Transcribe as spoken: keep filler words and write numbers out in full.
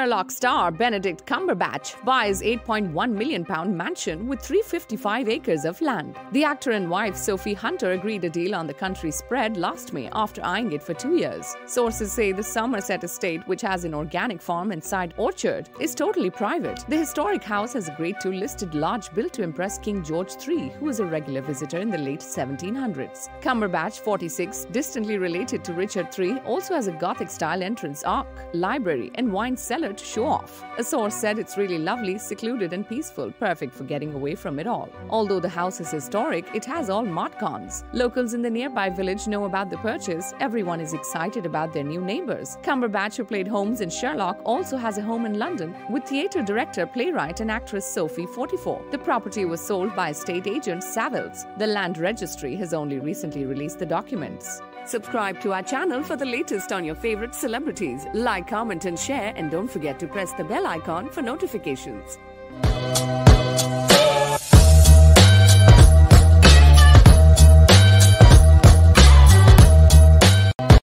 Sherlock star Benedict Cumberbatch buys eight point one million pound mansion with three hundred fifty-five acres of land. The actor and wife Sophie Hunter agreed a deal on the country spread last May after eyeing it for two years. Sources say the Somerset estate, which has an organic farm and side orchard, is totally private. The historic house has a Grade two listed lodge built to impress King George the third, who was a regular visitor in the late seventeen hundreds. Cumberbatch, forty-six, distantly related to Richard the third, also has a Gothic-style entrance arch, library and wine cellar to show off. A source said it's really lovely, secluded and peaceful, perfect for getting away from it all. Although the house is historic, it has all mod cons. Locals in the nearby village know about the purchase. Everyone is excited about their new neighbors. Cumberbatch, who played Holmes in Sherlock, also has a home in London with theatre director, playwright and actress Sophie, forty-four. The property was sold by estate agent Savills. The Land Registry has only recently released the documents. Subscribe to our channel for the latest on your favorite celebrities. Like, comment and share, and don't forget to press the bell icon for notifications.